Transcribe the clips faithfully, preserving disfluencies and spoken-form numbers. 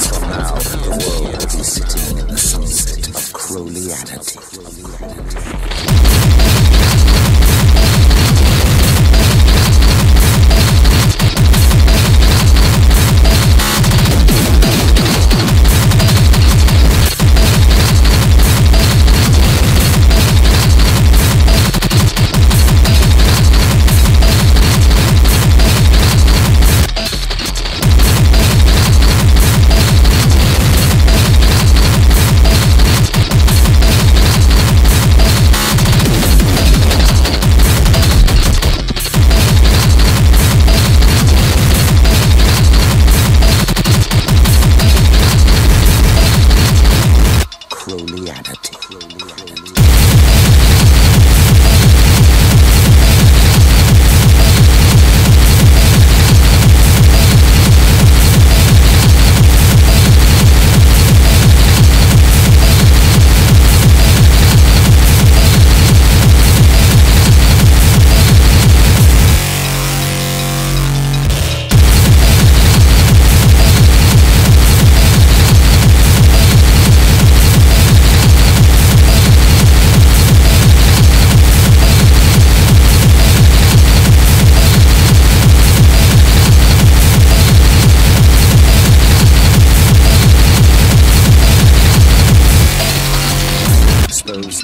until now the world is sitting in the sunset of Crowleyanity.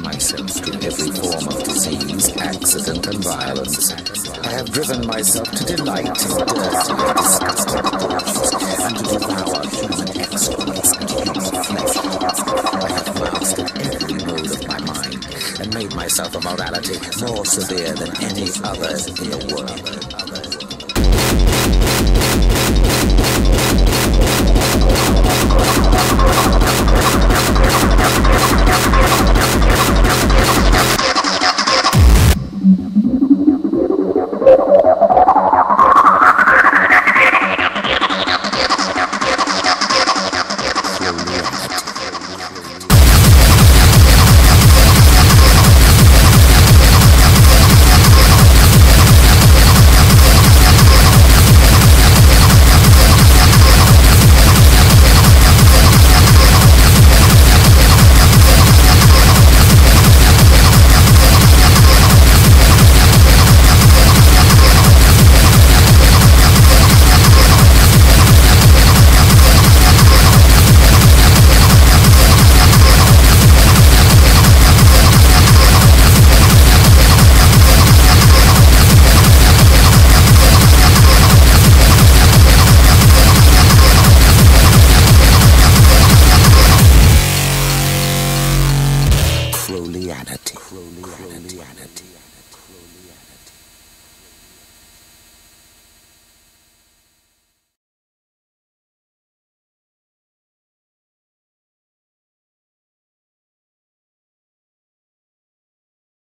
Myself to every form of disease, accident, and violence. I have driven myself to delight in the dearth of their disgusting thoughts, and to devour human excellence and human flesh. I have mastered every mode of my mind, and made myself a morality more severe than any other in the world. Crowleyanity. Crowleyanity. Crowleyanity.